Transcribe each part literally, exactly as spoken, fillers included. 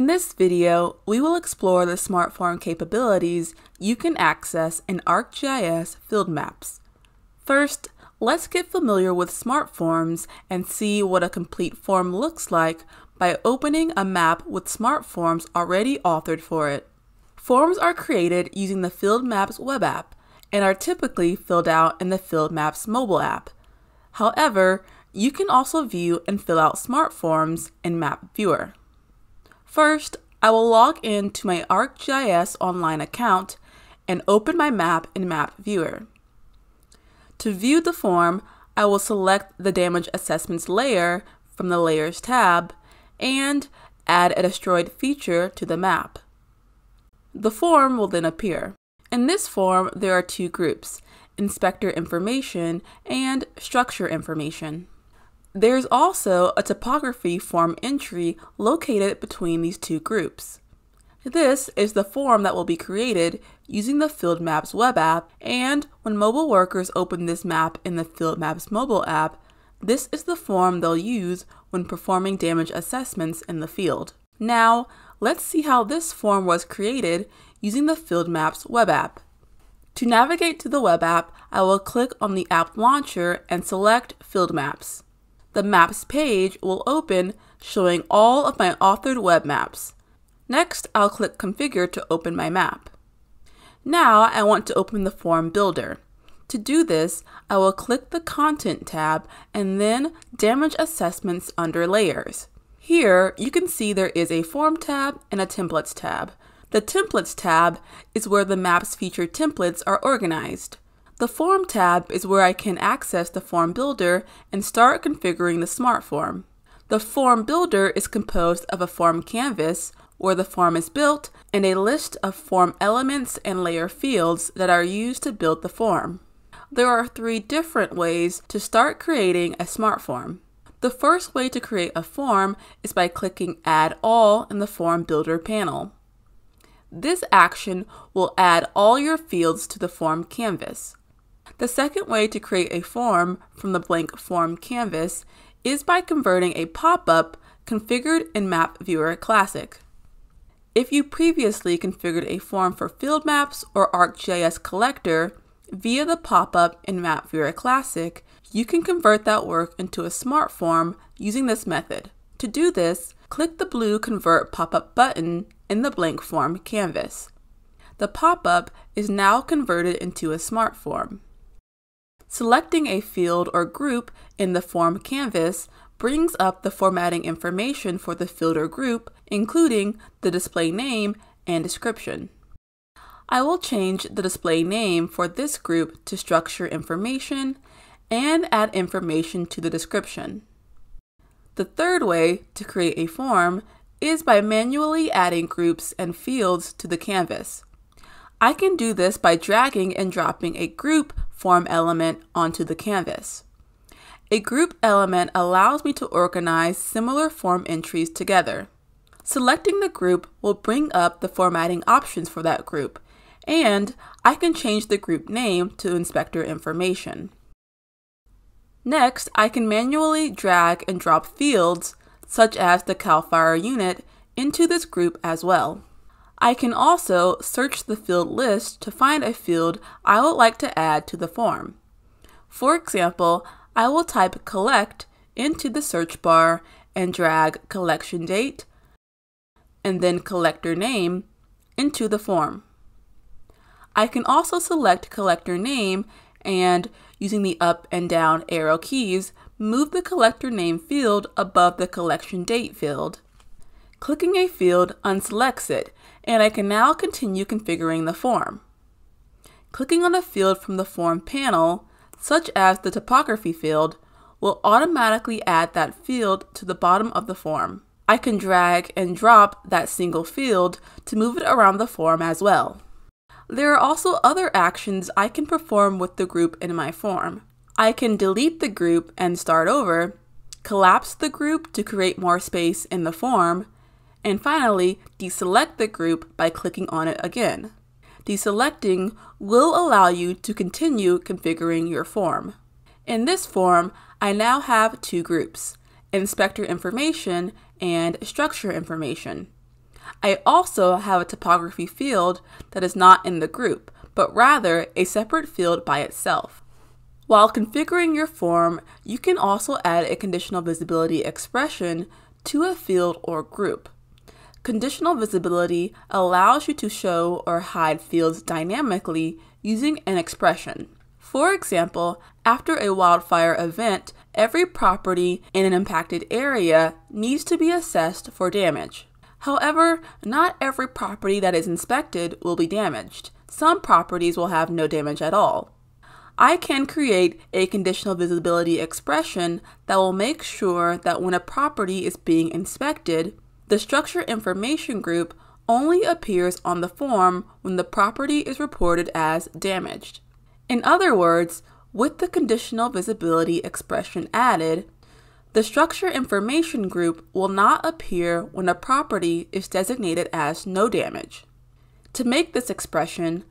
In this video, we will explore the Smart Form capabilities you can access in ArcGIS Field Maps. First, let's get familiar with Smart Forms and see what a complete form looks like by opening a map with Smart Forms already authored for it. Forms are created using the Field Maps web app and are typically filled out in the Field Maps mobile app. However, you can also view and fill out Smart Forms in Map Viewer. First, I will log in to my ArcGIS Online account and open my map in Map Viewer. To view the form, I will select the Damage Assessments layer from the Layers tab and add a destroyed feature to the map. The form will then appear. In this form, there are two groups, Inspector Information and Structure Information. There's also a topography form entry located between these two groups. This is the form that will be created using the Field Maps web app, and when mobile workers open this map in the Field Maps mobile app, this is the form they'll use when performing damage assessments in the field. Now, let's see how this form was created using the Field Maps web app. To navigate to the web app, I will click on the app launcher and select Field Maps. The Maps page will open, showing all of my authored web maps. Next, I'll click Configure to open my map. Now I want to open the Form Builder. To do this, I will click the Content tab and then Damage Assessments under Layers. Here, you can see there is a Form tab and a Templates tab. The Templates tab is where the map's feature templates are organized. The Form tab is where I can access the Form Builder and start configuring the Smart Form. The Form Builder is composed of a form canvas where the form is built and a list of form elements and layer fields that are used to build the form. There are three different ways to start creating a Smart Form. The first way to create a form is by clicking Add All in the Form Builder panel. This action will add all your fields to the form canvas. The second way to create a form from the blank form canvas is by converting a pop-up configured in Map Viewer Classic. If you previously configured a form for Field Maps or ArcGIS Collector via the pop-up in Map Viewer Classic, you can convert that work into a Smart Form using this method. To do this, click the blue Convert pop-up button in the blank form canvas. The pop-up is now converted into a Smart Form. Selecting a field or group in the form canvas brings up the formatting information for the field or group, including the display name and description. I will change the display name for this group to Structure Information and add information to the description. The third way to create a form is by manually adding groups and fields to the canvas. I can do this by dragging and dropping a group form element onto the canvas. A group element allows me to organize similar form entries together. Selecting the group will bring up the formatting options for that group, and I can change the group name to Inspector Information. Next, I can manually drag and drop fields, such as the CAL FIRE unit, into this group as well. I can also search the field list to find a field I would like to add to the form. For example, I will type Collect into the search bar and drag Collection Date and then Collector Name into the form. I can also select Collector Name and, using the up and down arrow keys, move the Collector Name field above the Collection Date field. Clicking a field unselects it, and I can now continue configuring the form. Clicking on a field from the form panel, such as the topography field, will automatically add that field to the bottom of the form. I can drag and drop that single field to move it around the form as well. There are also other actions I can perform with the group in my form. I can delete the group and start over, collapse the group to create more space in the form, and finally, deselect the group by clicking on it again. Deselecting will allow you to continue configuring your form. In this form, I now have two groups, Inspector Information and Structure Information. I also have a topography field that is not in the group, but rather a separate field by itself. While configuring your form, you can also add a conditional visibility expression to a field or group. Conditional visibility allows you to show or hide fields dynamically using an expression. For example, after a wildfire event, every property in an impacted area needs to be assessed for damage. However, not every property that is inspected will be damaged. Some properties will have no damage at all. I can create a conditional visibility expression that will make sure that when a property is being inspected, the structure information group only appears on the form when the property is reported as damaged. In other words, with the conditional visibility expression added, the structure information group will not appear when a property is designated as no damage. To make this expression,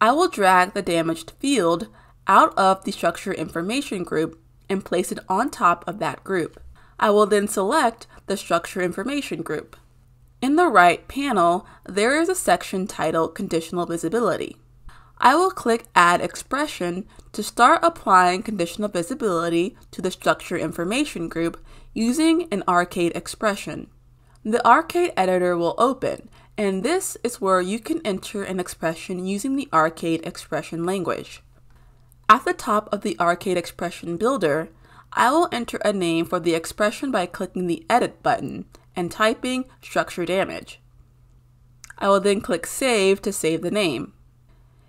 I will drag the damaged field out of the structure information group and place it on top of that group. I will then select the structure information group. In the right panel, there is a section titled Conditional Visibility. I will click Add Expression to start applying conditional visibility to the structure information group using an Arcade expression. The Arcade editor will open, and this is where you can enter an expression using the Arcade expression language. At the top of the Arcade expression builder, I will enter a name for the expression by clicking the Edit button and typing Structure Damage. I will then click Save to save the name.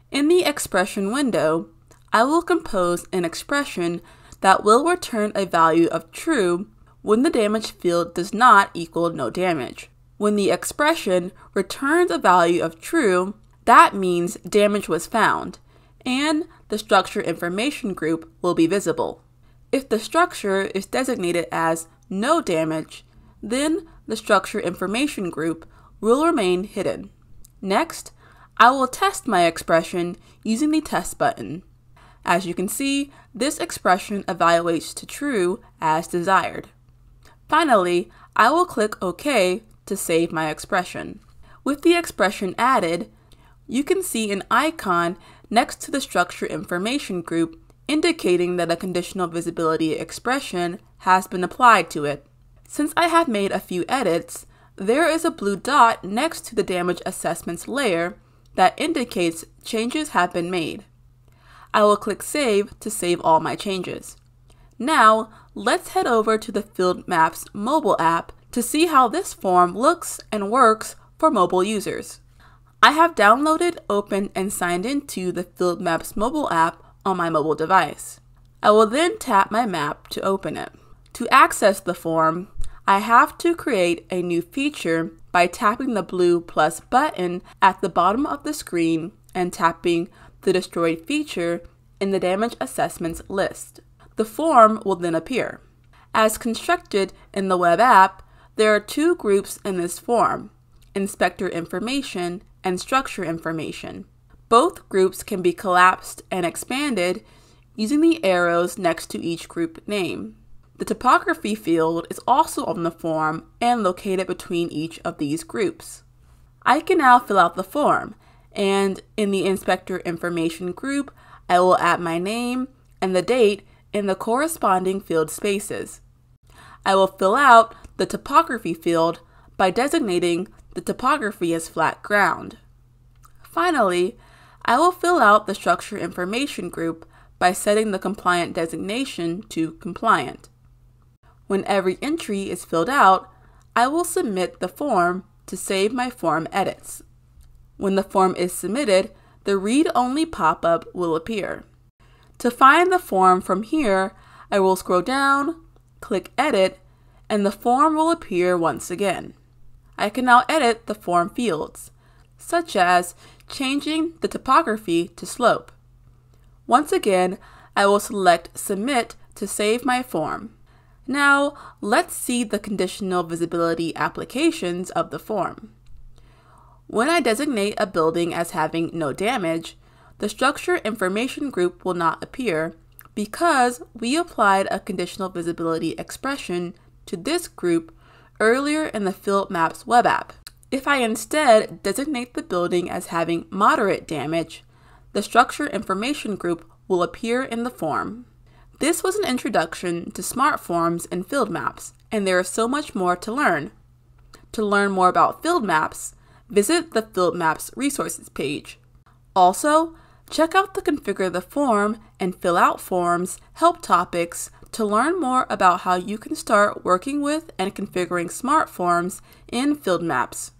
In the expression window, I will compose an expression that will return a value of true when the damage field does not equal no damage. When the expression returns a value of true, that means damage was found, and the structure information group will be visible. If the structure is designated as no damage, then the structure information group will remain hidden. Next, I will test my expression using the test button. As you can see, this expression evaluates to true as desired. Finally, I will click OK to save my expression. With the expression added, you can see an icon next to the structure information group indicating that a conditional visibility expression has been applied to it. Since I have made a few edits, there is a blue dot next to the Damage Assessments layer that indicates changes have been made. I will click Save to save all my changes. Now, let's head over to the Field Maps mobile app to see how this form looks and works for mobile users. I have downloaded, opened, and signed into the Field Maps mobile app on my mobile device. I will then tap my map to open it. To access the form, I have to create a new feature by tapping the blue plus button at the bottom of the screen and tapping the destroyed feature in the Damage Assessments list. The form will then appear. As constructed in the web app, there are two groups in this form, Inspector Information and Structure Information. Both groups can be collapsed and expanded using the arrows next to each group name. The topography field is also on the form and located between each of these groups. I can now fill out the form, and in the Inspector Information group, I will add my name and the date in the corresponding field spaces. I will fill out the topography field by designating the topography as flat ground. Finally, I will fill out the Structure Information group by setting the compliant designation to compliant. When every entry is filled out, I will submit the form to save my form edits. When the form is submitted, the read-only pop-up will appear. To find the form from here, I will scroll down, click Edit, and the form will appear once again. I can now edit the form fields, such as changing the topography to slope. Once again, I will select Submit to save my form. Now, let's see the conditional visibility applications of the form. When I designate a building as having no damage, the structure information group will not appear because we applied a conditional visibility expression to this group earlier in the Field Maps web app. If I instead designate the building as having moderate damage, the structure information group will appear in the form. This was an introduction to smart forms and field maps, and there is so much more to learn. To learn more about field maps, visit the Field Maps resources page. Also, check out the Configure the Form and Fill Out Forms help topics to learn more about how you can start working with and configuring smart forms in field maps.